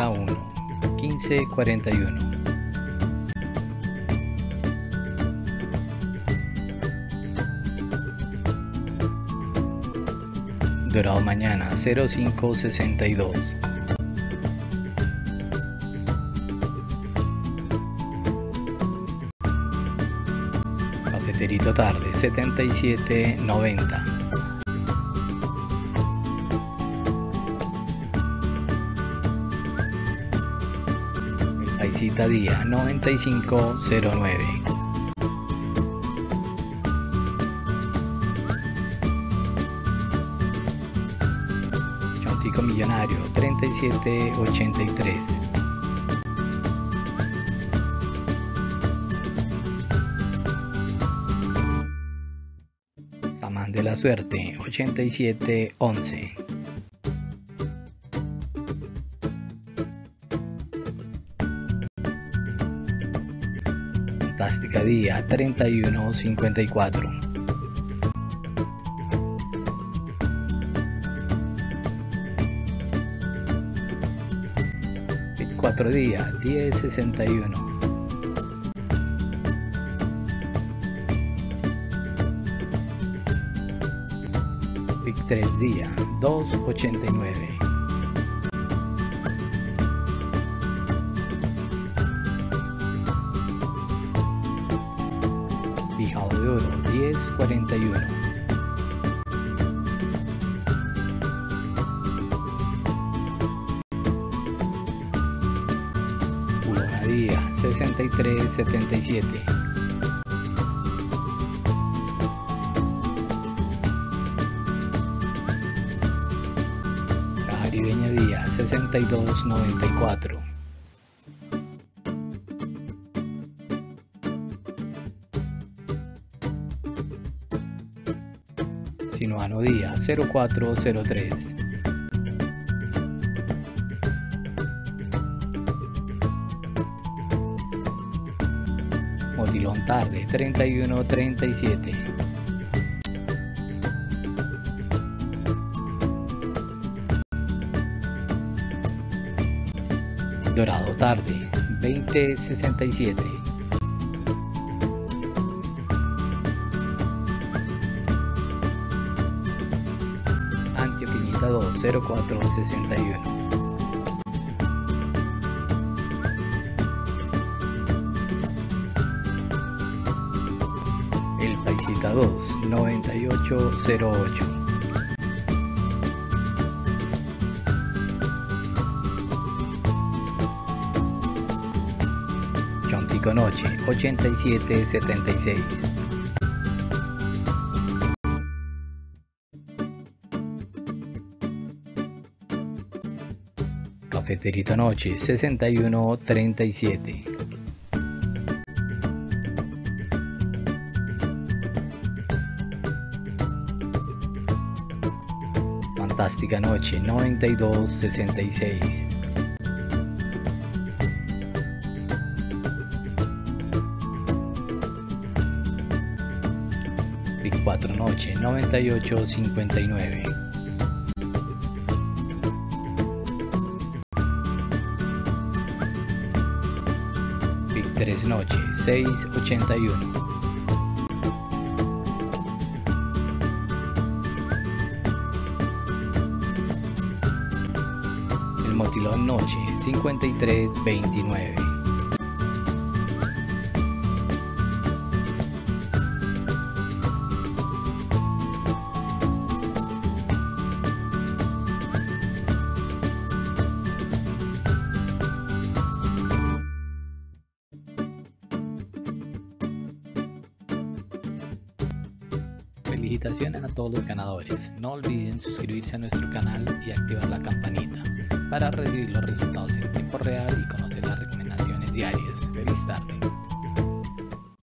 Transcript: Pista 1, 1541. Dorado mañana, 0562. Cafeterito tarde, 7790. Paisita día, 9509. Chontico Millonario, 3783. Samán de la Suerte, 8711. Fantástica día, 3154. Pit 4 día, 1061. Pit 3 día, 289. Pijao de oro, 1041. Pulona día, 6377. Caribeña día, 6294. Sinuano día, 0403. Motilón tarde, 3137. Dorado tarde, 2067. Antioquillita 20461. El Paisita 29808. Chontico Noche, 8776. Cafeterito Noche, 6137. Fantástica Noche, 9266. Pic 4 Noche, 9859. Tres noche, 681. El Motilón noche, 5329. Felicitaciones a todos los ganadores, no olviden suscribirse a nuestro canal y activar la campanita para recibir los resultados en tiempo real y conocer las recomendaciones diarias. ¡Feliz tarde!